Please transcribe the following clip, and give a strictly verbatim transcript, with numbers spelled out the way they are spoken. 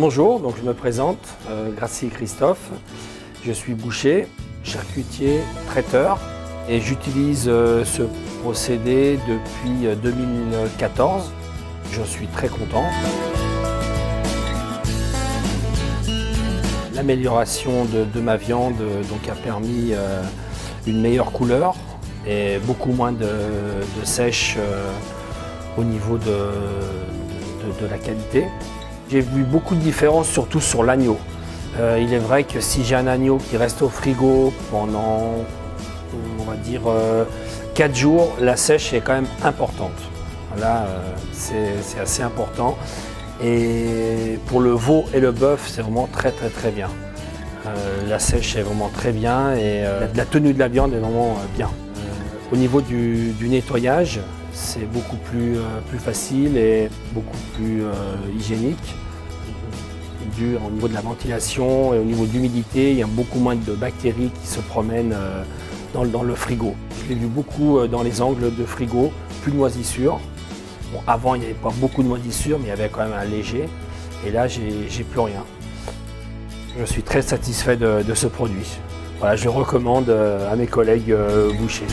Bonjour, donc je me présente, euh, Grassy Christophe. Je suis boucher, charcutier, traiteur et j'utilise euh, ce procédé depuis euh, deux mille quatorze. J'en suis très content. L'amélioration de, de ma viande donc, a permis euh, une meilleure couleur et beaucoup moins de, de sèche euh, au niveau de, de, de la qualité. J'ai vu beaucoup de différences, surtout sur l'agneau. Euh, il est vrai que si j'ai un agneau qui reste au frigo pendant, on va dire, euh, quatre jours, la sèche est quand même importante. Là, euh, c'est assez important. Et pour le veau et le bœuf, c'est vraiment très très très bien. Euh, la sèche est vraiment très bien et euh, la tenue de la viande est vraiment euh, bien. Au niveau du, du nettoyage, c'est beaucoup plus, euh, plus facile et beaucoup plus euh, hygiénique. Du, au niveau de la ventilation et au niveau de l'humidité, il y a beaucoup moins de bactéries qui se promènent euh, dans, dans le frigo. Je l'ai vu beaucoup euh, dans les angles de frigo, plus de moisissures. Bon, avant, il n'y avait pas beaucoup de moisissures, mais il y avait quand même un léger. Et là, j'ai plus rien. Je suis très satisfait de, de ce produit. Voilà, je recommande à mes collègues bouchers.